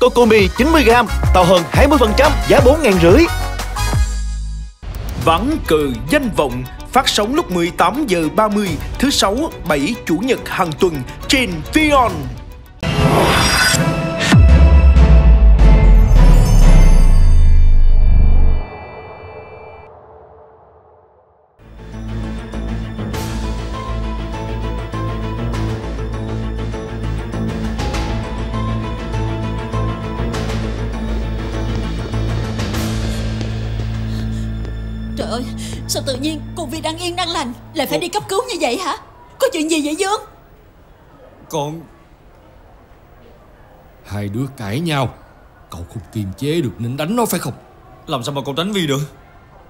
Cocomi 90g, tàu hơn 20%, giá 4.500. Ván Cờ Danh Vọng phát sóng lúc 18h30 thứ 6, 7 chủ nhật hàng tuần trên VieON. Trời ơi, sao tự nhiên cô Vi đang yên đang lành lại phải đi cấp cứu như vậy hả? Có chuyện gì vậy Dương? Con... hai đứa cãi nhau, cậu không kiềm chế được nên đánh nó phải không? Làm sao mà cậu đánh Vi được?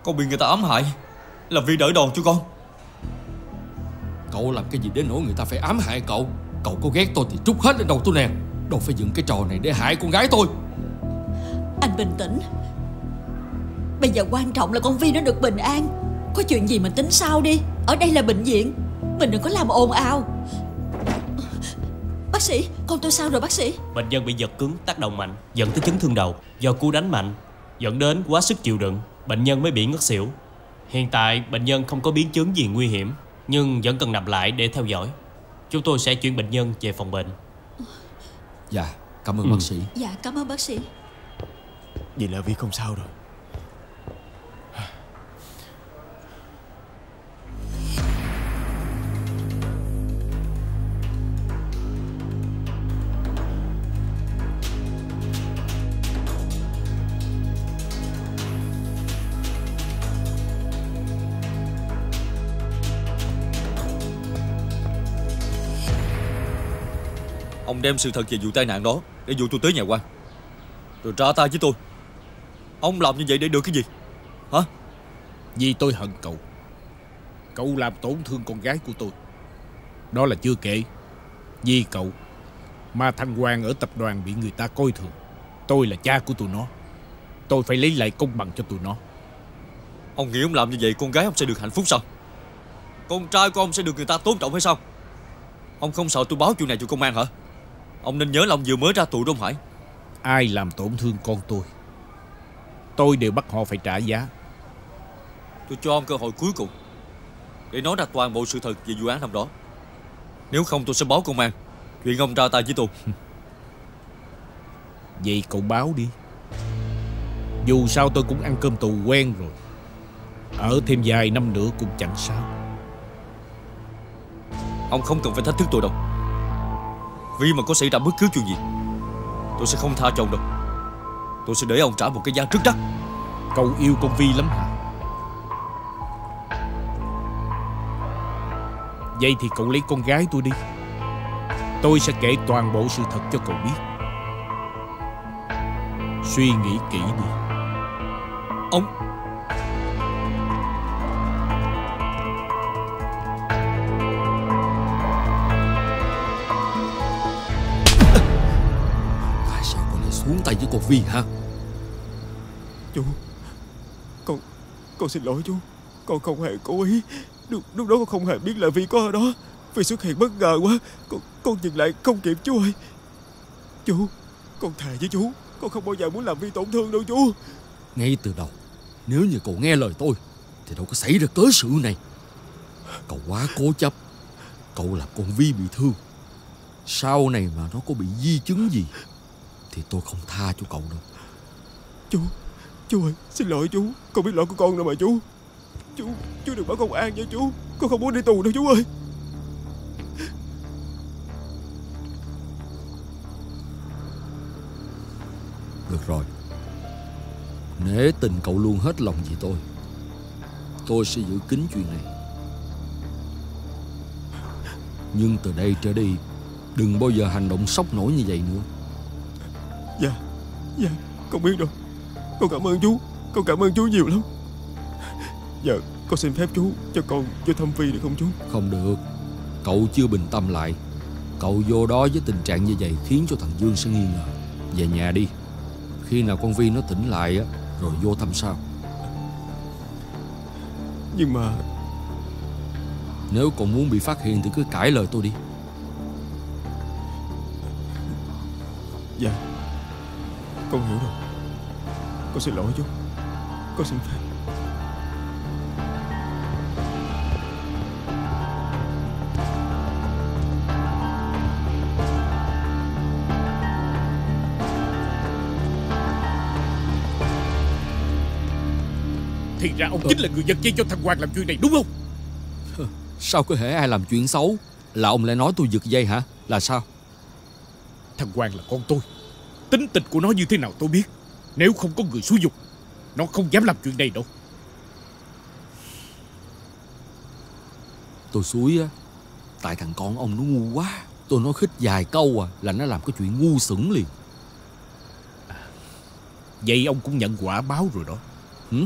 Con bị người ta ám hại, là Vi đỡ đòn cho con. Cậu làm cái gì đến nỗi người ta phải ám hại cậu? Cậu có ghét tôi thì trút hết lên đầu tôi nè, đâu phải dựng cái trò này để hại con gái tôi. Anh bình tĩnh. Bây giờ quan trọng là con Vi nó được bình an. Có chuyện gì mình tính sau đi. Ở đây là bệnh viện, mình đừng có làm ồn ào. Bác sĩ, con tôi sao rồi bác sĩ? Bệnh nhân bị giật cứng tác động mạnh, dẫn tới chấn thương đầu. Do cú đánh mạnh dẫn đến quá sức chịu đựng, bệnh nhân mới bị ngất xỉu. Hiện tại bệnh nhân không có biến chứng gì nguy hiểm, nhưng vẫn cần nằm lại để theo dõi. Chúng tôi sẽ chuyển bệnh nhân về phòng bệnh. Dạ, cảm ơn bác sĩ. Dạ, cảm ơn bác sĩ. Vậy là Vi không sao rồi. Ông đem sự thật về vụ tai nạn đó để dụ tôi tới nhà quan, rồi ra tay với tôi. Ông làm như vậy để được cái gì hả? Vì tôi hận cậu. Cậu làm tổn thương con gái của tôi. Đó là chưa kể, vì cậu mà thằng Hoàng ở tập đoàn bị người ta coi thường. Tôi là cha của tụi nó, tôi phải lấy lại công bằng cho tụi nó. Ông nghĩ ông làm như vậy con gái ông sẽ được hạnh phúc sao? Con trai của ông sẽ được người ta tôn trọng hay sao? Ông không sợ tôi báo chuyện này cho công an hả? Ông nên nhớ là ông vừa mới ra tù Đông Hải. Ai làm tổn thương con tôi đều bắt họ phải trả giá. Tôi cho ông cơ hội cuối cùng để nói ra toàn bộ sự thật về vụ án năm đó. Nếu không tôi sẽ báo công an chuyện ông ra tay với tôi. Vậy cậu báo đi. Dù sao tôi cũng ăn cơm tù quen rồi, ở thêm vài năm nữa cũng chẳng sao. Ông không cần phải thách thức tôi đâu. Vì mà có xảy ra bất cứ chuyện gì, tôi sẽ không tha cho ông đâu. Tôi sẽ để ông trả một cái giá rất đắt. Cậu yêu con Vi lắm hả? Vậy thì cậu lấy con gái tôi đi. Tôi sẽ kể toàn bộ sự thật cho cậu biết. Suy nghĩ kỹ đi. Ông... xuống tay với cô Vi hả? Chú, con xin lỗi chú. Con không hề cố ý. Lúc đó con không hề biết là Vi có ở đó. Vi xuất hiện bất ngờ quá, con dừng lại không kịp chú ơi. Chú, con thề với chú, con không bao giờ muốn làm Vi tổn thương đâu chú. Ngay từ đầu, nếu như cậu nghe lời tôi thì đâu có xảy ra cớ sự này. Cậu quá cố chấp, cậu làm con Vi bị thương. Sau này mà nó có bị di chứng gì thì tôi không tha cho cậu đâu. Chú ơi, xin lỗi chú. Con biết lỗi của con rồi mà chú. Chú đừng báo công an nha chú. Con không muốn đi tù đâu chú ơi. Được rồi, nể tình cậu luôn hết lòng vì tôi, tôi sẽ giữ kín chuyện này. Nhưng từ đây trở đi, đừng bao giờ hành động sốc nổi như vậy nữa. Dạ, con biết rồi. Con cảm ơn chú. Con cảm ơn chú nhiều lắm. Dạ, con xin phép chú cho con vô thăm Vi được không chú? Không được. Cậu chưa bình tâm lại. Cậu vô đó với tình trạng như vậy khiến cho thằng Dương sẽ nghi ngờ. Về nhà đi. Khi nào con Vi nó tỉnh lại rồi vô thăm sau. Nhưng mà... nếu cậu muốn bị phát hiện thì cứ cãi lời tôi đi. Dạ. Con hiểu rồi. Con xin lỗi chú. Con xin phép. Thì ra ông chính là người dân dây cho thằng Hoàng làm chuyện này đúng không? Sao có thể ai làm chuyện xấu là ông lại nói tôi giật dây hả? Là sao? Thằng Hoàng là con tôi. Tính tình của nó như thế nào tôi biết. Nếu không có người xúi giục, nó không dám làm chuyện này đâu. Tôi xúi á, tại thằng con ông nó ngu quá. Tôi nói khích vài câu à là nó làm cái chuyện ngu xuẩn liền. Vậy ông cũng nhận quả báo rồi đó. Hử?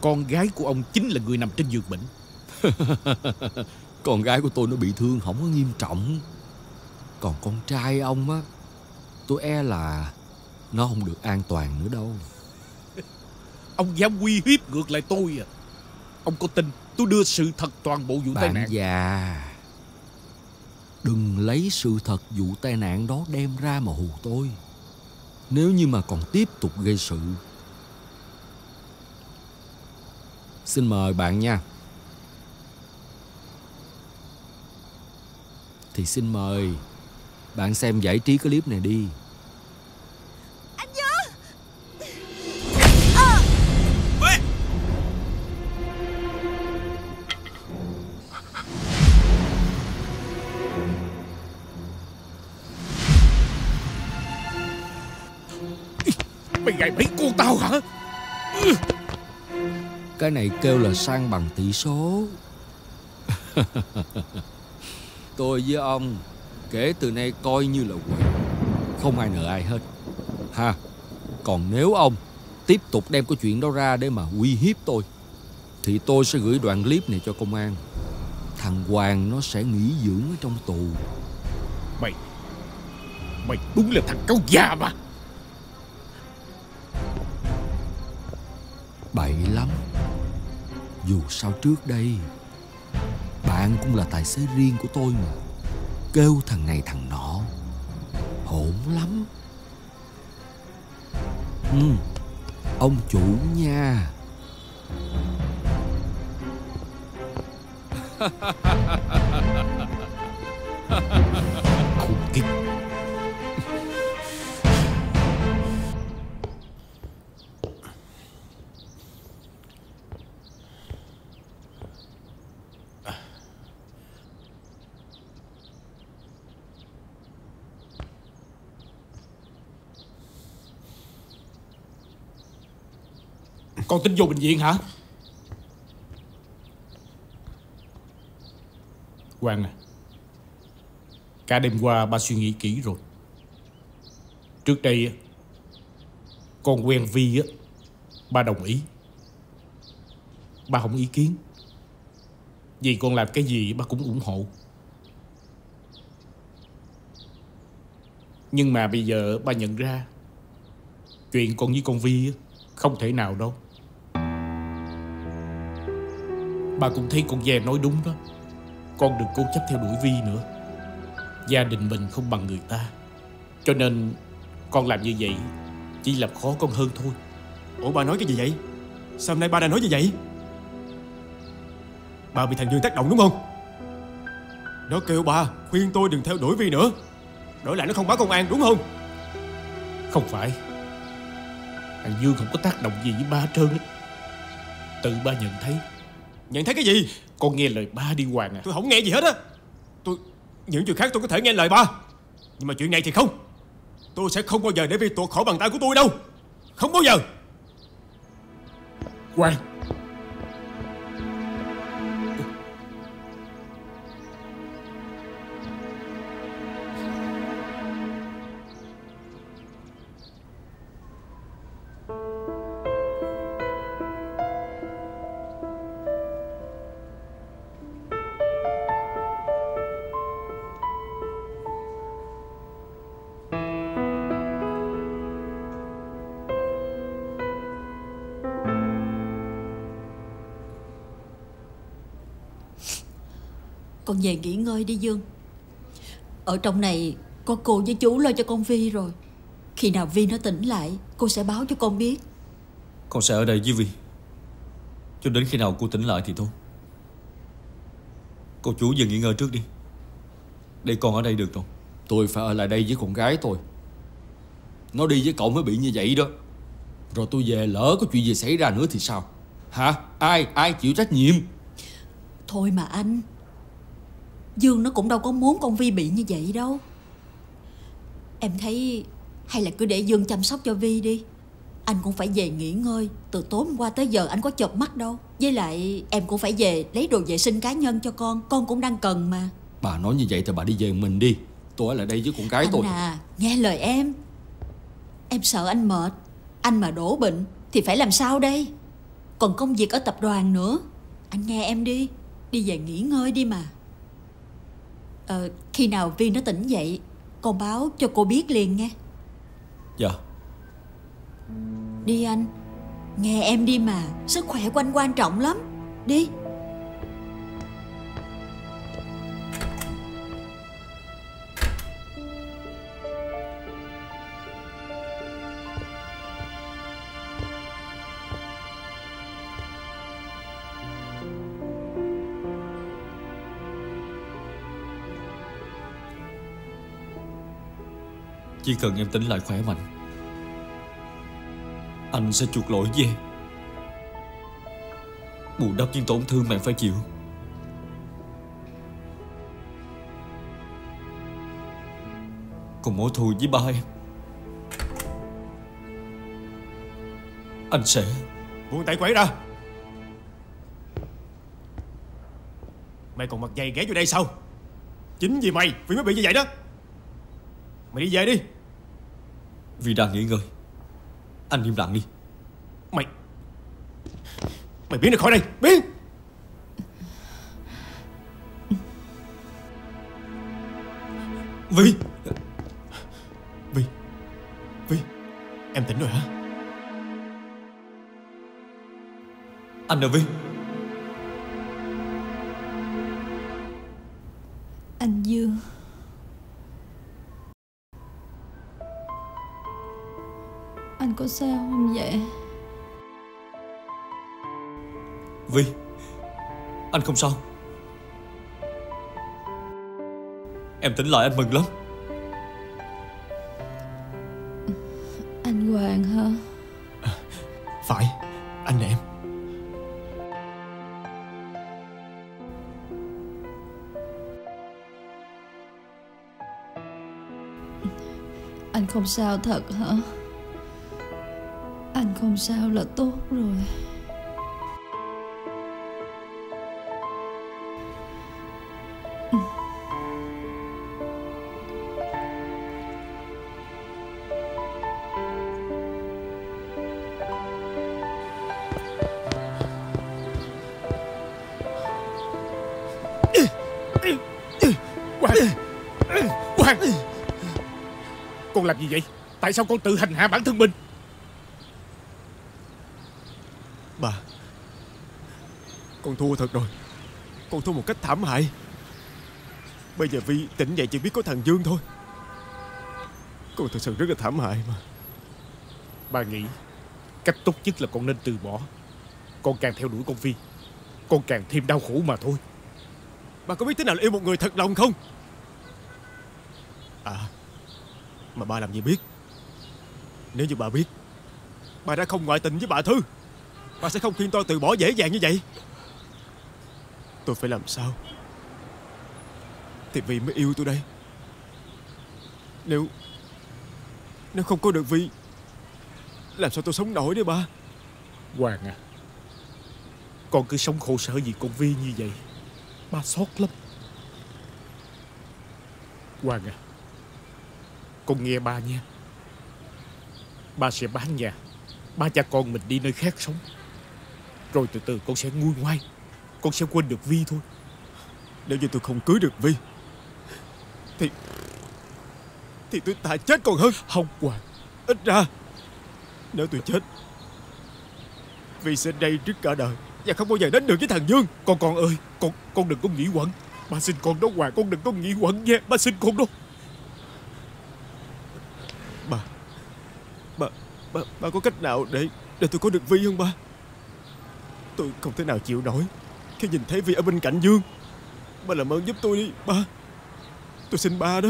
Con gái của ông chính là người nằm trên giường bệnh. Con gái của tôi nó bị thương không có nghiêm trọng. Còn con trai ông á, tôi e là nó không được an toàn nữa đâu. Ông dám uy hiếp ngược lại tôi à? Ông có tin tôi đưa sự thật toàn bộ vụ tai nạn? Bạn già, đừng lấy sự thật vụ tai nạn đó đem ra mà hù tôi. Nếu như mà còn tiếp tục gây sự, xin mời bạn nha. Thì xin mời bạn xem giải trí clip này đi. Anh nhớ. Mày gài bẫy cô tao hả? Cái này kêu là sang bằng tỷ số. Tôi với ông kể từ nay coi như là quỷ, không ai nợ ai hết ha. Còn nếu ông tiếp tục đem cái chuyện đó ra để mà uy hiếp tôi, thì tôi sẽ gửi đoạn clip này cho công an. Thằng Hoàng nó sẽ nghỉ dưỡng ở trong tù. Mày đúng là thằng cáo già mà. Bậy lắm. Dù sao trước đây bạn cũng là tài xế riêng của tôi mà. Kêu thằng này thằng nọ hỗn lắm. Ông chủ nha. Khủng khiếp. Con tính vô bệnh viện hả? Quang à, cả đêm qua ba suy nghĩ kỹ rồi. Trước đây con quen Vi á, ba đồng ý. Ba không ý kiến. Vì con làm cái gì ba cũng ủng hộ. Nhưng mà bây giờ ba nhận ra chuyện con với con Vi á, không thể nào đâu. Ba cũng thấy con Ve nói đúng đó. Con đừng cố chấp theo đuổi Vi nữa. Gia đình mình không bằng người ta, cho nên con làm như vậy chỉ làm khó con hơn thôi. Ủa ba nói cái gì vậy? Sao hôm nay ba đã nói như vậy? Ba bị thằng Dương tác động đúng không? Nó kêu ba khuyên tôi đừng theo đuổi Vi nữa, đổi lại nó không báo công an đúng không? Không phải. Thằng Dương không có tác động gì với ba hết trơn. Tự ba nhận thấy. Nhận thấy cái gì? Con nghe lời ba đi Hoàng à. Tôi không nghe gì hết á. Những chuyện khác tôi có thể nghe lời ba, nhưng mà chuyện này thì không. Tôi sẽ không bao giờ để Vi tuột khỏi bàn tay của tôi đâu. Không bao giờ. Hoàng, con về nghỉ ngơi đi Dương. Ở trong này có cô với chú lo cho con Vi rồi. Khi nào Vi nó tỉnh lại, cô sẽ báo cho con biết. Con sẽ ở đây với Vi cho đến khi nào cô tỉnh lại thì thôi. Cô chủ về nghỉ ngơi trước đi, để con ở đây được rồi. Tôi phải ở lại đây với con gái tôi. Nó đi với cậu mới bị như vậy đó. Rồi tôi về lỡ có chuyện gì xảy ra nữa thì sao? Hả? Ai chịu trách nhiệm? Thôi mà anh, Dương nó cũng đâu có muốn con Vi bị như vậy đâu. Em thấy hay là cứ để Dương chăm sóc cho Vi đi. Anh cũng phải về nghỉ ngơi. Từ tối hôm qua tới giờ anh có chợp mắt đâu. Với lại em cũng phải về lấy đồ vệ sinh cá nhân cho con. Con cũng đang cần mà. Bà nói như vậy thì bà đi về mình đi. Tôi ở lại đây với con gái tôi. Anh à, nghe lời em. Em sợ anh mệt. Anh mà đổ bệnh thì phải làm sao đây? Còn công việc ở tập đoàn nữa. Anh nghe em đi. Đi về nghỉ ngơi đi mà. Khi nào Vi nó tỉnh dậy, con báo cho cô biết liền nghe. Dạ. Đi anh, nghe em đi mà. Sức khỏe của anh quan trọng lắm. Đi. Chỉ cần em tỉnh lại khỏe mạnh, anh sẽ chuộc lỗi với em, bù đắp những tổn thương mà em phải chịu. Còn mối thù với ba em, anh sẽ buông tay quấy ra. Mày còn mặt dày ghé vô đây sao? Chính vì mày Vy mới bị như vậy đó. Mày đi về đi. Vy đang nghỉ ngơi, anh im lặng đi. Mày biến ra khỏi đây. Biến. Vy. Vy em tỉnh rồi hả? Anh đâu Vy? Anh Dương. Anh có sao không vậy? Vy, anh không sao. Em tỉnh lại anh mừng lắm. Anh Hoàng hả? Phải, anh nè em. Anh không sao thật hả? Anh không sao là tốt rồi. Hoàng, con làm gì vậy? Tại sao con tự hành hạ bản thân mình? Bà, con thua thật rồi. Con thua một cách thảm hại. Bây giờ Vy tỉnh dậy chỉ biết có thằng Dương thôi. Con thật sự rất là thảm hại mà. Bà nghĩ cách tốt nhất là con nên từ bỏ. Con càng theo đuổi con Vy, con càng thêm đau khổ mà thôi. Bà có biết thế nào là yêu một người thật lòng không? À, mà bà làm gì biết? Nếu như bà biết, bà đã không ngoại tình với bà Thư. Bà sẽ không khuyên tôi từ bỏ dễ dàng như vậy. Tôi phải làm sao thì Vy mới yêu tôi đây? Nếu không có được Vy, làm sao tôi sống nổi đấy ba? Hoàng à, con cứ sống khổ sở vì con Vy như vậy, ba xót lắm. Hoàng à, con nghe ba nha. Ba sẽ bán nhà, ba cha con mình đi nơi khác sống. Rồi từ từ con sẽ nguôi ngoai, con sẽ quên được Vy thôi. Nếu như tôi không cưới được Vy thì tôi thà chết còn hơn. Không Hoàng, ít ra nếu tôi chết, Vy sẽ đây trước cả đời và không bao giờ đến được với thằng Dương. Con ơi, con đừng có nghĩ quẩn. Ba xin con đó Hoàng, con đừng có nghĩ quẩn nha. Ba xin con đó. Ba có cách nào để tôi có được Vi không ba? Tôi không thể nào chịu nổi khi nhìn thấy Vi ở bên cạnh Dương. Ba làm ơn giúp tôi đi ba. Tôi xin ba đó.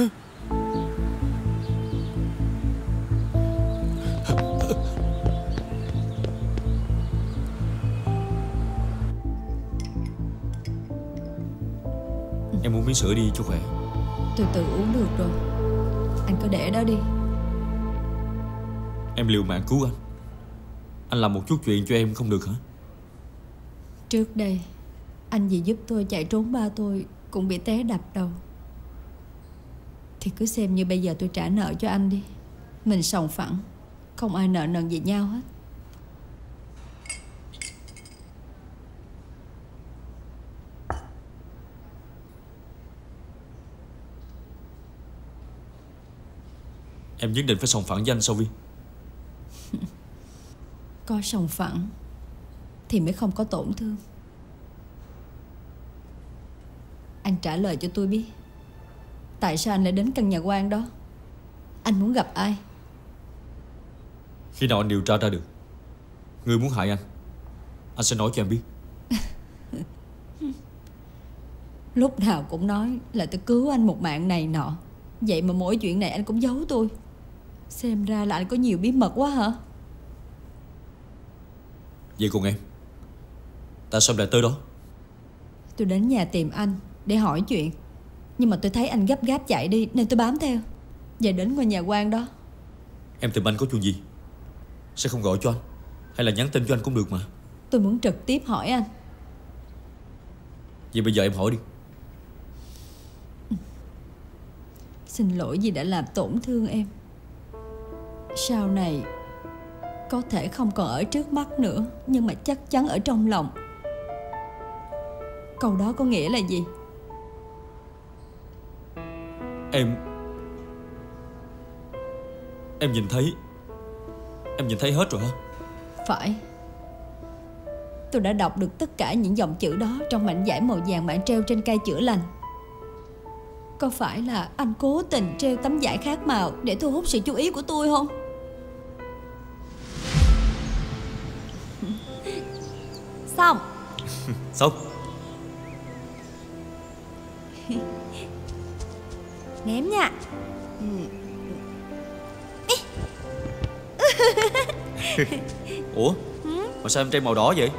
Em uống miếng sữa đi cho khỏe. Tôi tự uống được rồi. Anh cứ để đó đi. Em liều mạng cứu anh. Anh làm một chút chuyện cho em không được hả? Trước đây anh vì giúp tôi chạy trốn ba tôi cũng bị té đập đầu. Thì cứ xem như bây giờ tôi trả nợ cho anh đi. Mình sòng phẳng, không ai nợ nần gì nhau hết. Em nhất định phải sòng phẳng với anh sao Vi? Có sòng phẳng thì mới không có tổn thương. Anh trả lời cho tôi biết, tại sao anh lại đến căn nhà quan đó? Anh muốn gặp ai? Khi nào anh điều tra ra được người muốn hại anh sẽ nói cho em biết. Lúc nào cũng nói là tôi cứu anh một mạng này nọ, vậy mà mỗi chuyện này anh cũng giấu tôi. Xem ra là anh có nhiều bí mật quá hả? Vậy còn em, tại sao lại tới đó? Tôi đến nhà tìm anh để hỏi chuyện, nhưng mà tôi thấy anh gấp gáp chạy đi nên tôi bám theo. Về đến ngôi nhà quan đó. Em tìm anh có chuyện gì? Sẽ không gọi cho anh, hay là nhắn tin cho anh cũng được mà. Tôi muốn trực tiếp hỏi anh. Vậy bây giờ em hỏi đi. Xin lỗi vì đã làm tổn thương em. Sau này có thể không còn ở trước mắt nữa, nhưng mà chắc chắn ở trong lòng. Câu đó có nghĩa là gì? Em nhìn thấy hết rồi hả? Phải. Tôi đã đọc được tất cả những dòng chữ đó trong mảnh vải màu vàng bạn treo trên cây chữa lành. Có phải là anh cố tình treo tấm vải khác màu để thu hút sự chú ý của tôi không? Xong. Xong. Ném nha. Ủa, mà sao em treo màu đỏ vậy?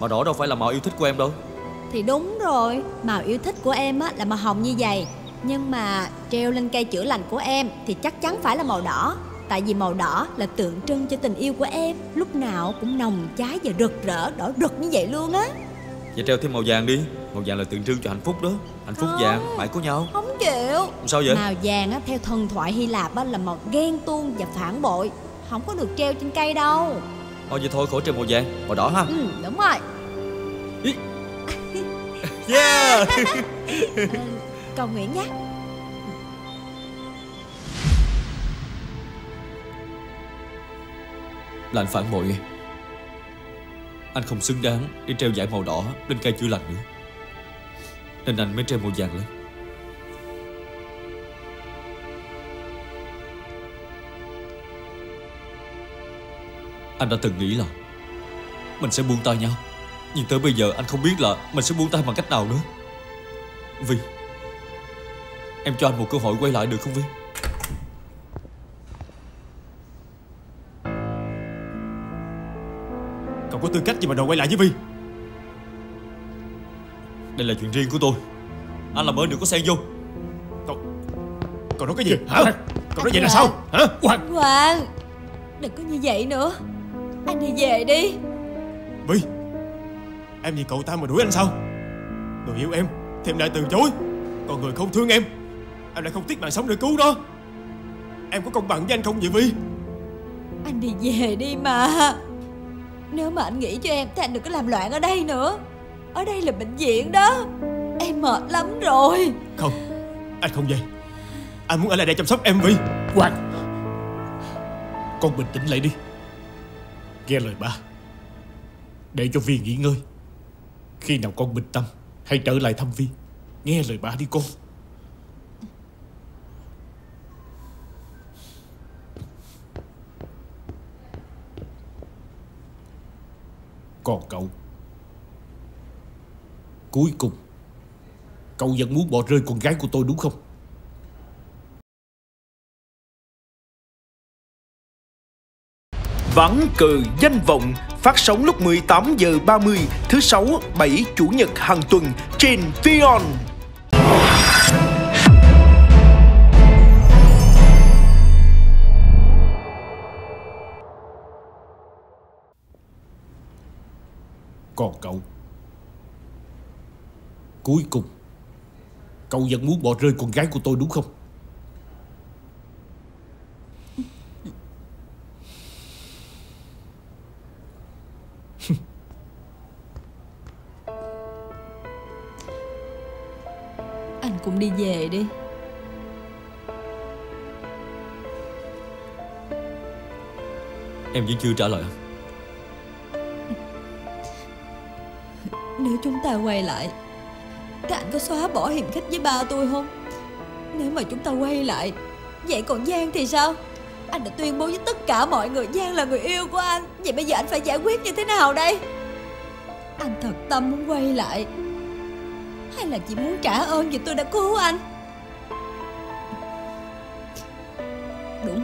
Màu đỏ đâu phải là màu yêu thích của em đâu. Thì đúng rồi, màu yêu thích của em á là màu hồng như vậy. Nhưng mà treo lên cây chữa lành của em thì chắc chắn phải là màu đỏ. Tại vì màu đỏ là tượng trưng cho tình yêu của em, lúc nào cũng nồng cháy và rực rỡ, đỏ rực như vậy luôn á. Vậy treo thêm màu vàng đi. Màu vàng là tượng trưng cho hạnh phúc đó. Hạnh phúc vàng, phải có nhau. Không chịu. Sao vậy? Màu vàng á, theo thần thoại Hy Lạp á, là màu ghen tuông và phản bội, không có được treo trên cây đâu. Thôi vậy thôi, khỏi treo màu vàng, màu đỏ ha. Ừ, đúng rồi. Yeah. Cầu nguyện nhé. Là anh phản bội em. Anh không xứng đáng để treo dải màu đỏ lên cây chữa lành nữa, nên anh mới treo màu vàng lên. Anh đã từng nghĩ là mình sẽ buông tay nhau, nhưng tới bây giờ anh không biết là mình sẽ buông tay bằng cách nào nữa. Vì em cho anh một cơ hội quay lại được không Vi? Cậu có tư cách gì mà đòi quay lại với Vi? Đây là chuyện riêng của tôi. Anh làm ơn đừng có xen vô. Cậu nói cái gì hả? Cậu nói vậy là sao hả? Hoàng, Hoàng, đừng có như vậy nữa. Anh đi về đi. Vi, em vì cậu ta mà đuổi anh sao? Người yêu em thì em lại từ chối, còn người không thương em lại không tiếc mạng sống để cứu đó. Em có công bằng với anh không vậy Vi? Anh đi về đi mà. Nếu mà anh nghĩ cho em thì anh đừng có làm loạn ở đây nữa. Ở đây là bệnh viện đó, em mệt lắm rồi. Không, anh không về. Anh muốn ở lại đây chăm sóc em Vi. Hoàng, con bình tĩnh lại đi. Nghe lời ba, để cho Vi nghỉ ngơi. Khi nào con bình tâm hãy trở lại thăm Vi. Nghe lời ba đi con. Còn cậu, cuối cùng cậu vẫn muốn bỏ rơi con gái của tôi đúng không? Ván Cờ Danh Vọng phát sóng lúc 18h30 thứ 6, 7 chủ nhật hàng tuần trên VieON. Còn cậu, cuối cùng cậu vẫn muốn bỏ rơi con gái của tôi đúng không? Anh cũng đi về đi. Em vẫn chưa trả lời hả? Nếu chúng ta quay lại, các anh có xóa bỏ hiềm khích với ba tôi không? Nếu mà chúng ta quay lại, vậy còn Giang thì sao? Anh đã tuyên bố với tất cả mọi người Giang là người yêu của anh. Vậy bây giờ anh phải giải quyết như thế nào đây? Anh thật tâm muốn quay lại, hay là chỉ muốn trả ơn vì tôi đã cứu anh? Đúng,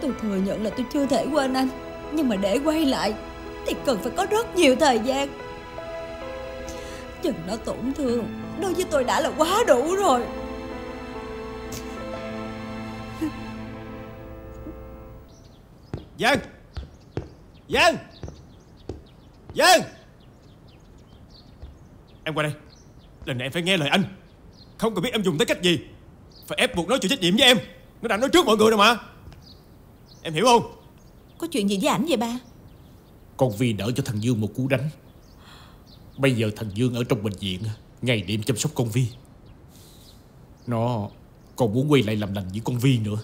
tôi thừa nhận là tôi chưa thể quên anh. Nhưng mà để quay lại thì cần phải có rất nhiều thời gian. Chừng nó tổn thương đối với tôi đã là quá đủ rồi. Vân! Vân! Vân! Em qua đây. Lần này em phải nghe lời anh. Không cần biết em dùng tới cách gì, phải ép buộc nó chịu trách nhiệm với em. Nó đã nói trước mọi người rồi mà. Em hiểu không? Có chuyện gì với ảnh vậy ba? Con Vi đỡ cho thằng Dương một cú đánh. Bây giờ thằng Dương ở trong bệnh viện, ngày đêm chăm sóc con Vi. Nó còn muốn quay lại làm lành với con Vi nữa.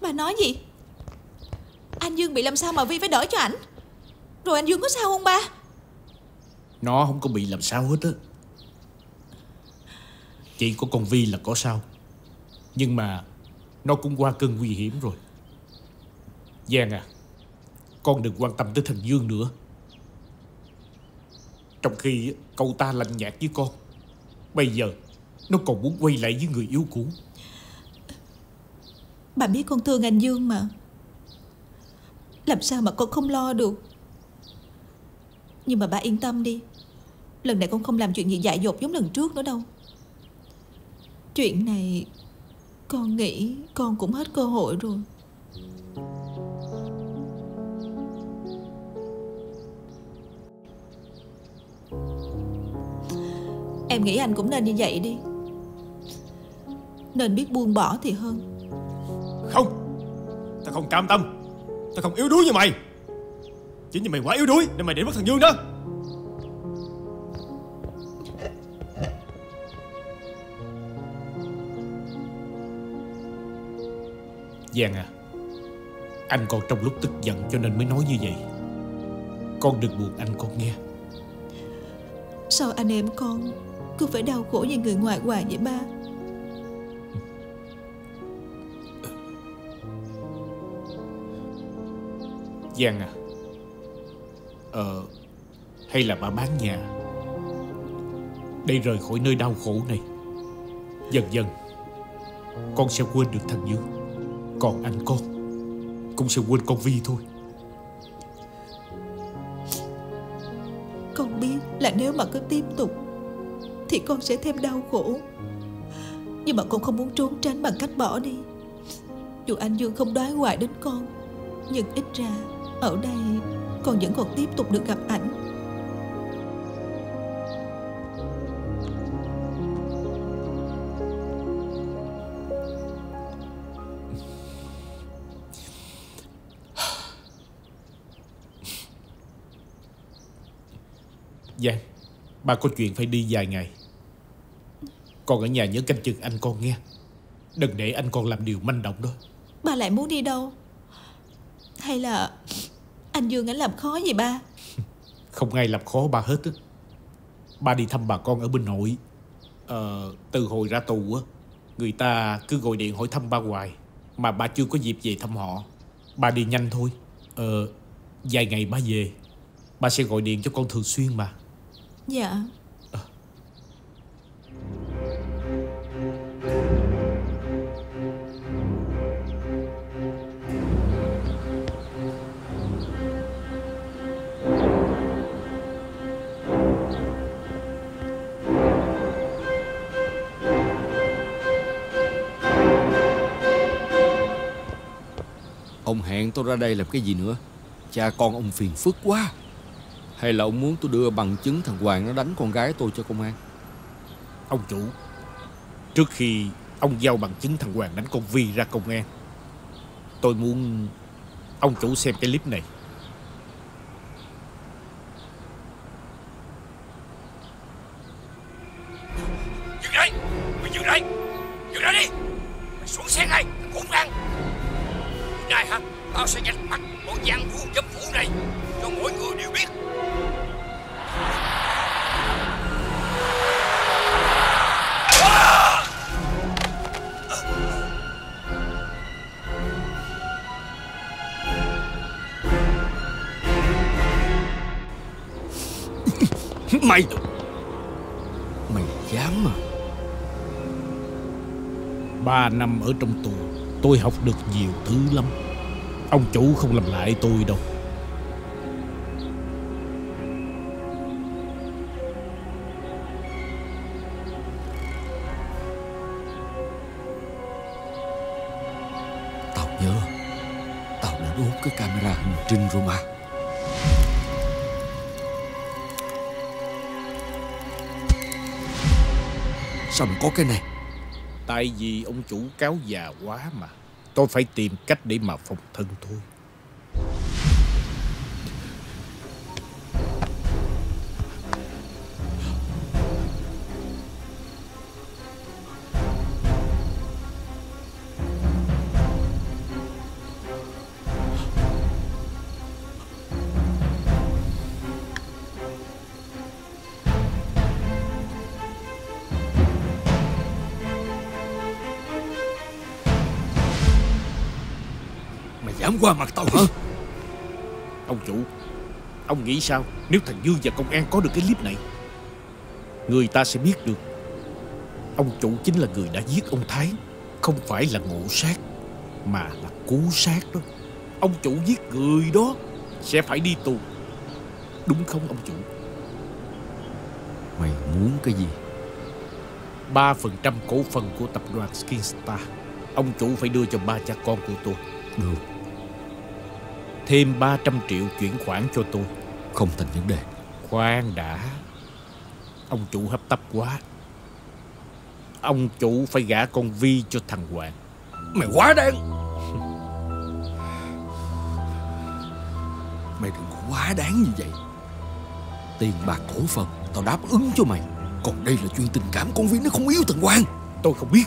Bà nói gì? Anh Dương bị làm sao mà Vi phải đỡ cho ảnh? Rồi anh Dương có sao không ba? Nó không có bị làm sao hết á. Chỉ có con Vi là có sao. Nhưng mà nó cũng qua cơn nguy hiểm rồi. Giang à, con đừng quan tâm tới thằng Dương nữa. Trong khi cậu ta lạnh nhạt với con, bây giờ nó còn muốn quay lại với người yêu cũ. Bà biết con thương anh Dương mà, làm sao mà con không lo được. Nhưng mà bà yên tâm đi, lần này con không làm chuyện gì dại dột giống lần trước nữa đâu. Chuyện này con nghĩ con cũng hết cơ hội rồi. Em nghĩ anh cũng nên như vậy đi, nên biết buông bỏ thì hơn. Không, tao không cam tâm. Tao không yếu đuối như mày. Chính vì mày quá yếu đuối nên mày để mất thằng Dương đó. Giang à, anh còn trong lúc tức giận cho nên mới nói như vậy. Con đừng buồn anh con nghe. Sao anh em con cứ phải đau khổ như người ngoài hoài vậy ba? Giang à, hay là bà bán nhà để rời khỏi nơi đau khổ này. Dần dần con sẽ quên được thằng Dương. Còn anh con cũng sẽ quên con Vi thôi. Con biết là nếu mà cứ tiếp tục thì con sẽ thêm đau khổ. Nhưng mà con không muốn trốn tránh bằng cách bỏ đi. Dù anh Dương không đoái hoài đến con, nhưng ít ra ở đây con vẫn còn tiếp tục được gặp ảnh. Giang, ba có chuyện phải đi vài ngày. Con ở nhà nhớ canh chừng anh con nghe. Đừng để anh con làm điều manh động đó. Ba lại muốn đi đâu? Hay là anh Dương anh làm khó gì ba? Không ai làm khó ba hết á. Ba đi thăm bà con ở bên nội. Từ hồi ra tù á, người ta cứ gọi điện hỏi thăm ba hoài mà ba chưa có dịp về thăm họ. Ba đi nhanh thôi. Vài ngày ba về, ba sẽ gọi điện cho con thường xuyên mà. Dạ. Ông hẹn tôi ra đây làm cái gì nữa? Cha con ông phiền phức quá. Hay là ông muốn tôi đưa bằng chứng thằng Hoàng nó đánh con gái tôi cho công an? Ông chủ, trước khi ông giao bằng chứng thằng Hoàng đánh con Vi ra công an, tôi muốn ông chủ xem cái clip này. Dừng lại! Mày dừng lại! Dừng lại đi! Mày xuống xe ngay! Thằng khốn nạn! Này hả? Tao sẽ nhặt mặt bọn giang vu dâm phủ này cho mỗi người đều biết. Mày dám mà. 3 năm ở trong tù, tôi học được nhiều thứ lắm. Ông chủ không làm lại tôi đâu. Tao nhớ, tao đã đốt cái camera hành trình rồi mà. Sao mà có cái này? Tại vì ông chủ cáo già quá mà. Tôi phải tìm cách để mà phòng thân thôi. Dám qua mặt tao hả? Ông chủ, ông nghĩ sao nếu thằng Dương và công an có được cái clip này? Người ta sẽ biết được ông chủ chính là người đã giết ông Thái. Không phải là ngộ sát mà là cố sát đó. Ông chủ giết người đó sẽ phải đi tù, đúng không ông chủ? Mày muốn cái gì? 3% cổ phần của tập đoàn Skinstar ông chủ phải đưa cho ba cha con của tôi. Được. Thêm 300 triệu chuyển khoản cho tôi. Không thành vấn đề. Khoan đã. Ông chủ hấp tấp quá. Ông chủ phải gả con Vi cho thằng Hoàng. Mày quá đáng. Mày đừng có quá đáng như vậy. Tiền bạc cổ phần tao đáp ứng cho mày. Còn đây là chuyện tình cảm con Vi nó không yêu thằng Hoàng. Tôi không biết.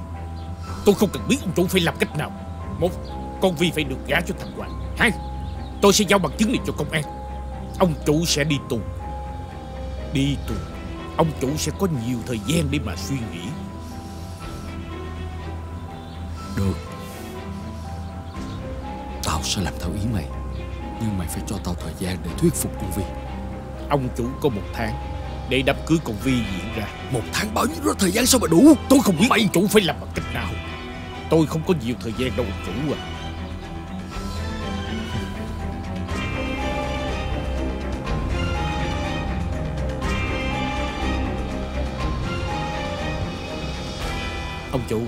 Tôi không cần biết ông chủ phải làm cách nào. Một, con Vi phải được gả cho thằng Hoàng. Hai, tôi sẽ giao bằng chứng này cho công an. Ông chủ sẽ đi tù. Đi tù, ông chủ sẽ có nhiều thời gian để mà suy nghĩ. Được. Tao sẽ làm theo ý mày. Nhưng mày phải cho tao thời gian để thuyết phục con Vi. Ông chủ có 1 tháng để đám cưới con Vi diễn ra. 1 tháng bao nhiêu đó thời gian sao mà đủ? Tôi không biết mày ông chủ phải làm bằng cách nào. Tôi không có nhiều thời gian đâu ông chủ à. Ông chủ,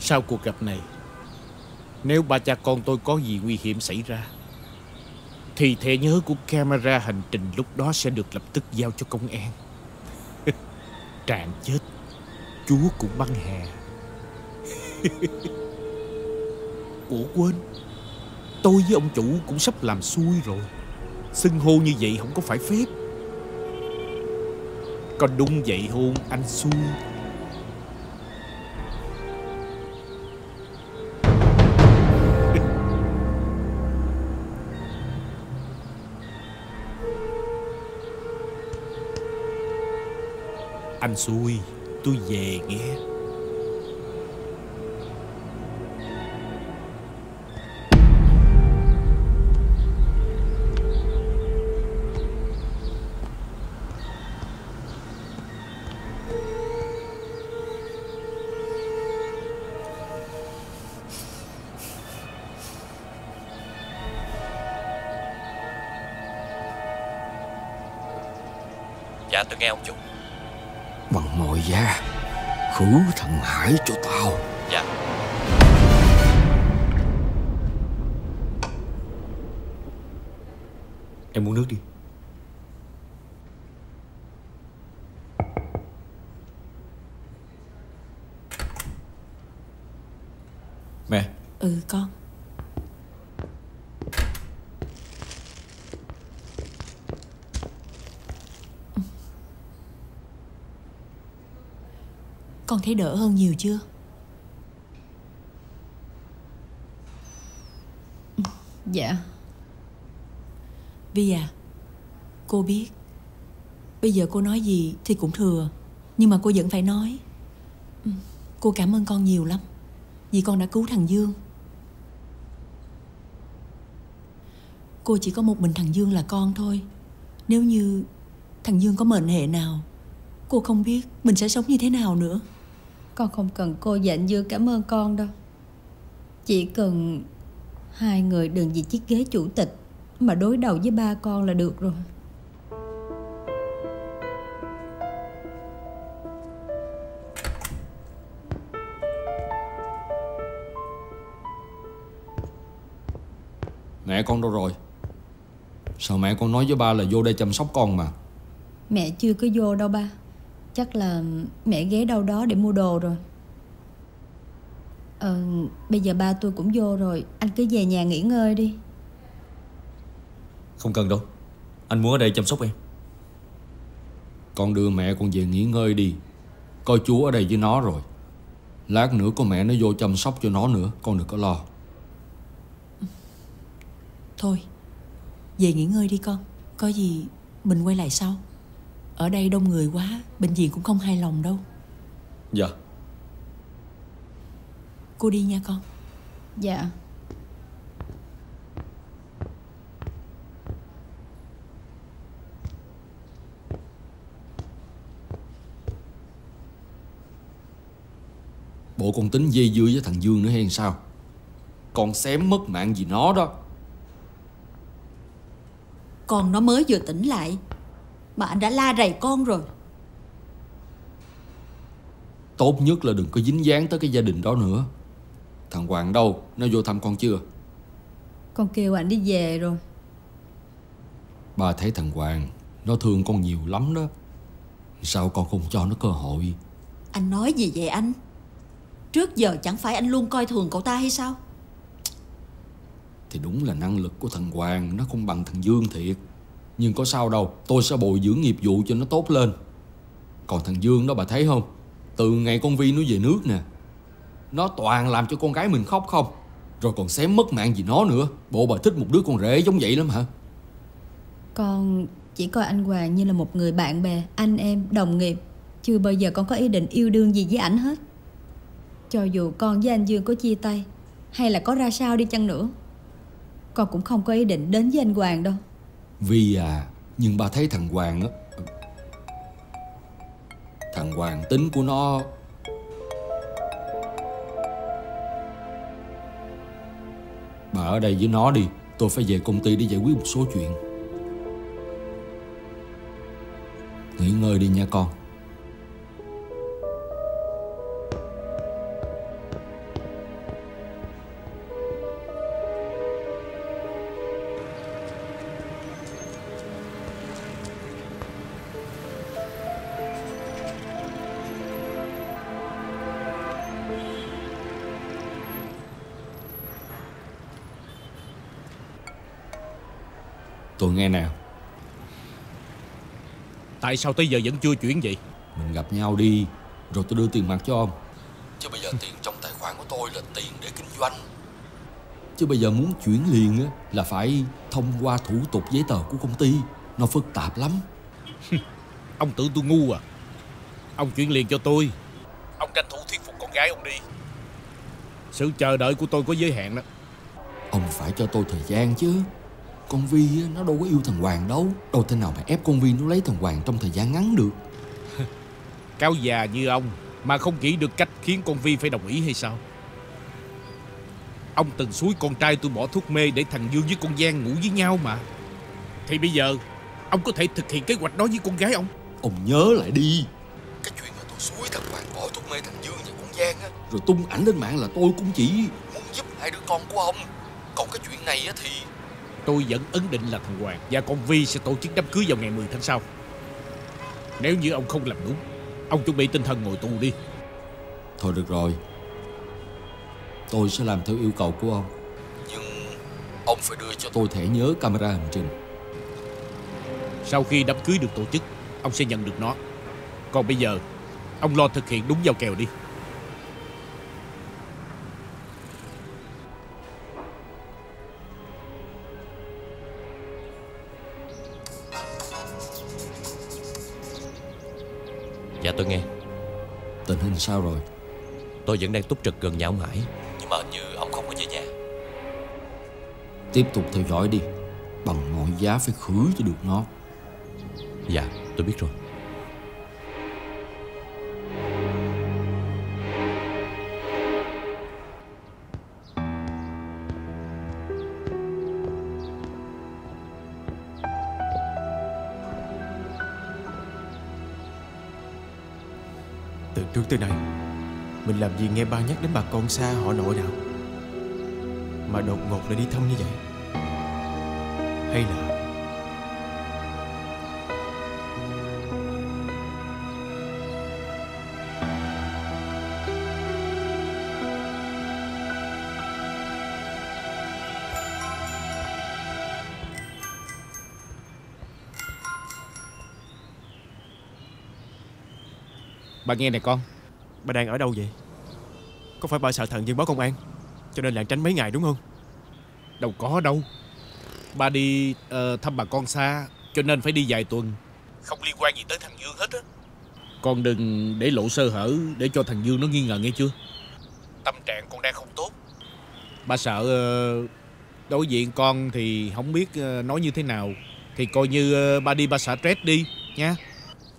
sau cuộc gặp này, nếu ba cha con tôi có gì nguy hiểm xảy ra thì thẻ nhớ của camera hành trình lúc đó sẽ được lập tức giao cho công an. Trạng chết, chúa cũng băng hà. Ủa quên, tôi với ông chủ cũng sắp làm xui rồi. Xưng hô như vậy không có phải phép. Còn đúng vậy hôn anh xui. Anh xui, tôi về nghe. Dạ tôi nghe ông chủ. Bằng mọi giá khử thằng Hải cho tao. Dạ. Em uống nước đi. Mẹ. Ừ con. Con thấy đỡ hơn nhiều chưa? Dạ. Vi à, cô biết bây giờ cô nói gì thì cũng thừa, nhưng mà cô vẫn phải nói. Cô cảm ơn con nhiều lắm vì con đã cứu thằng Dương. Cô chỉ có một mình thằng Dương là con thôi. Nếu như thằng Dương có mệnh hệ nào, cô không biết mình sẽ sống như thế nào nữa. Con không cần cô và anh Dương cảm ơn con đâu. Chỉ cần hai người đừng vì chiếc ghế chủ tịch mà đối đầu với ba con là được rồi. Mẹ con đâu rồi? Sao mẹ con nói với ba là vô đây chăm sóc con mà? Mẹ chưa có vô đâu ba. Chắc là mẹ ghé đâu đó để mua đồ rồi. Bây giờ ba tôi cũng vô rồi. Anh cứ về nhà nghỉ ngơi đi. Không cần đâu. Anh muốn ở đây chăm sóc em. Con đưa mẹ con về nghỉ ngơi đi. Coi chú ở đây với nó rồi. Lát nữa có mẹ nó vô chăm sóc cho nó nữa. Con đừng có lo. Thôi, về nghỉ ngơi đi con. Có gì mình quay lại sau. Ở đây đông người quá, bệnh viện cũng không hài lòng đâu. Dạ. Cô đi nha con. Dạ. Bộ con tính dây dưa với thằng Dương nữa hay sao? Con xém mất mạng gì nó đó. Con nó mới vừa tỉnh lại mà anh đã la rầy con rồi. Tốt nhất là đừng có dính dáng tới cái gia đình đó nữa. Thằng Hoàng đâu? Nó vô thăm con chưa? Con kêu anh đi về rồi. Ba thấy thằng Hoàng nó thương con nhiều lắm đó. Sao con không cho nó cơ hội? Anh nói gì vậy anh? Trước giờ chẳng phải anh luôn coi thường cậu ta hay sao? Thì đúng là năng lực của thằng Hoàng nó không bằng thằng Dương thiệt. Nhưng có sao đâu, tôi sẽ bồi dưỡng nghiệp vụ cho nó tốt lên. Còn thằng Dương đó bà thấy không? Từ ngày con Vi nó về nước nè, nó toàn làm cho con gái mình khóc không. Rồi còn xém mất mạng gì nó nữa. Bộ bà thích một đứa con rể giống vậy lắm hả? Con chỉ coi anh Hoàng như là một người bạn bè, anh em, đồng nghiệp. Chưa bao giờ con có ý định yêu đương gì với ảnh hết. Cho dù con với anh Dương có chia tay hay là có ra sao đi chăng nữa, con cũng không có ý định đến với anh Hoàng đâu. Vi à, nhưng ba thấy thằng Hoàng á, thằng Hoàng tính của nó. Bà ở đây với nó đi, tôi phải về công ty để giải quyết một số chuyện. Nghỉ ngơi đi nha con. Tôi nghe nào. Tại sao tới giờ vẫn chưa chuyển vậy? Mình gặp nhau đi, rồi tôi đưa tiền mặt cho ông. Chứ bây giờ tiền trong tài khoản của tôi là tiền để kinh doanh. Chứ bây giờ muốn chuyển liền á là phải thông qua thủ tục giấy tờ của công ty. Nó phức tạp lắm. Ông tưởng tôi ngu à? Ông chuyển liền cho tôi. Ông tranh thủ thuyết phục con gái ông đi. Sự chờ đợi của tôi có giới hạn đó. Ông phải cho tôi thời gian chứ. Con Vi nó đâu có yêu thằng Hoàng đâu. Đâu thế nào mà ép con Vi nó lấy thằng Hoàng trong thời gian ngắn được. Cáo già như ông mà không nghĩ được cách khiến con Vi phải đồng ý hay sao? Ông từng xúi con trai tôi bỏ thuốc mê để thằng Dương với con Giang ngủ với nhau mà. Thì bây giờ ông có thể thực hiện kế hoạch đó với con gái ông. Ông nhớ lại đi. Cái chuyện mà tôi suối thằng bạn bỏ thuốc mê thằng Dương và con Giang á, rồi tung ảnh lên mạng là tôi cũng chỉ muốn giúp hai đứa con của ông. Còn cái chuyện này á thì tôi vẫn ấn định là thằng Hoàng và con Vi sẽ tổ chức đám cưới vào ngày 10 tháng sau. Nếu như ông không làm đúng, ông chuẩn bị tinh thần ngồi tù đi. Thôi được rồi, tôi sẽ làm theo yêu cầu của ông. Nhưng ông phải đưa cho tôi thẻ nhớ camera hành trình. Sau khi đám cưới được tổ chức, ông sẽ nhận được nó. Còn bây giờ, ông lo thực hiện đúng giao kèo đi. Dạ tôi nghe. Tình hình sao rồi? Tôi vẫn đang túc trực gần nhà ông Hải, nhưng mà hình như ông không có về nhà. Tiếp tục theo dõi đi, bằng mọi giá phải khử cho được nó. Dạ tôi biết rồi. Từ trước tới nay mình làm gì nghe ba nhắc đến bà con xa họ nội nào, mà đột ngột lại đi thăm như vậy. Hay là bà nghe này con. Bà đang ở đâu vậy? Có phải bà sợ thằng Dương báo công an cho nên lảng tránh mấy ngày đúng không? Đâu có đâu. Bà đi thăm bà con xa cho nên phải đi vài tuần, không liên quan gì tới thằng Dương hết á. Con đừng để lộ sơ hở để cho thằng Dương nó nghi ngờ nghe chưa. Tâm trạng con đang không tốt. Bà sợ đối diện con thì không biết nói như thế nào. Thì coi như ba đi ba xả stress đi nha.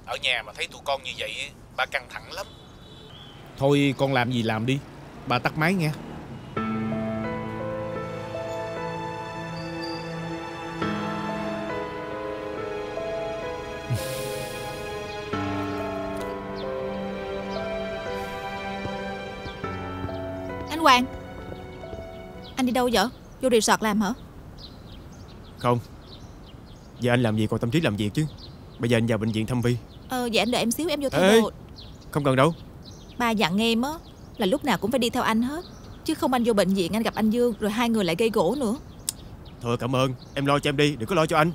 Ở nhà mà thấy tụi con như vậy bà căng thẳng lắm. Thôi con làm gì làm đi, bà tắt máy nha. Anh Hoàng, anh đi đâu vậy? Vô resort làm hả? Không. Giờ anh làm gì còn tâm trí làm việc chứ. Bây giờ anh vào bệnh viện thăm Vi. Vậy anh đợi em xíu, em vô thay đồ. Không cần đâu. Ba dặn em á là lúc nào cũng phải đi theo anh hết, chứ không anh vô bệnh viện anh gặp anh Dương rồi hai người lại gây gỗ nữa. Thôi cảm ơn, em lo cho em đi, đừng có lo cho anh.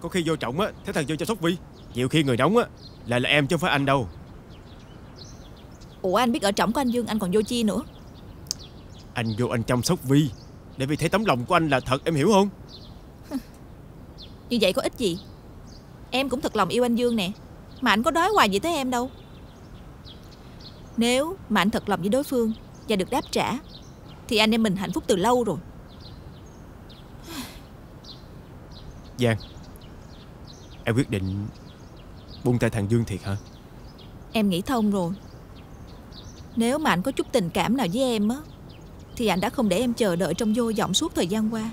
Có khi vô trọng á, thấy thằng Dương chăm sóc Vi, nhiều khi người nóng á là em chứ không phải anh đâu. Ủa anh biết ở trọng của anh Dương anh còn vô chi nữa. Anh vô anh chăm sóc Vi để Vi thấy tấm lòng của anh là thật, em hiểu không? Như vậy có ích gì. Em cũng thật lòng yêu anh Dương nè, mà anh có đói hoài gì tới em đâu. Nếu mà anh thật lòng với đối phương và được đáp trả thì anh em mình hạnh phúc từ lâu rồi. Giang, em quyết định buông tay thằng Dương thiệt hả? Em nghĩ thông rồi. Nếu mà anh có chút tình cảm nào với em á thì anh đã không để em chờ đợi trong vô vọng suốt thời gian qua.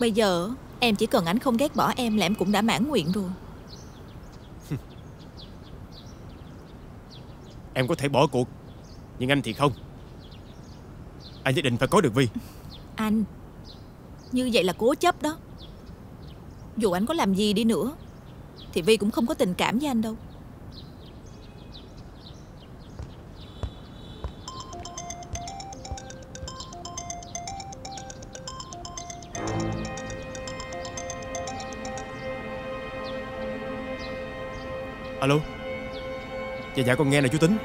Bây giờ em chỉ cần ảnh không ghét bỏ em là em cũng đã mãn nguyện rồi. Em có thể bỏ cuộc, nhưng anh thì không. Anh nhất định phải có được Vi. Anh, như vậy là cố chấp đó. Dù anh có làm gì đi nữa thì Vi cũng không có tình cảm với anh đâu. Alo. Dạ con nghe là chú Tính.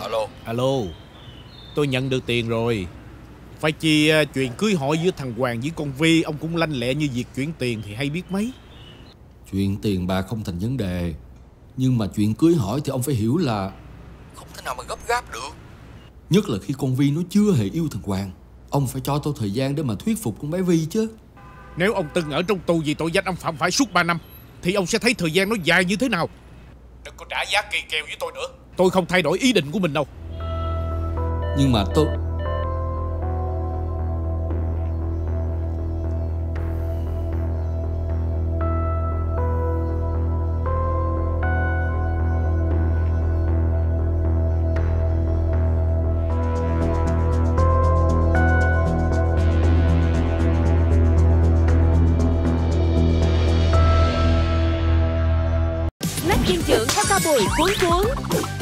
Alo. Alo. Tôi nhận được tiền rồi. Phải chi chuyện cưới hỏi giữa thằng Hoàng với con Vi ông cũng lanh lẹ như việc chuyển tiền thì hay biết mấy. Chuyện tiền bà không thành vấn đề, nhưng mà chuyện cưới hỏi thì ông phải hiểu là không thể nào mà gấp gáp được. Nhất là khi con Vi nó chưa hề yêu thằng Hoàng. Ông phải cho tôi thời gian để mà thuyết phục con bé Vi chứ. Nếu ông từng ở trong tù vì tội danh ông phạm phải suốt 3 năm thì ông sẽ thấy thời gian nó dài như thế nào. Đừng có trả giá kỳ kèo với tôi nữa. Tôi không thay đổi ý định của mình đâu. Nhưng mà tôi mùi cuốn cuốn.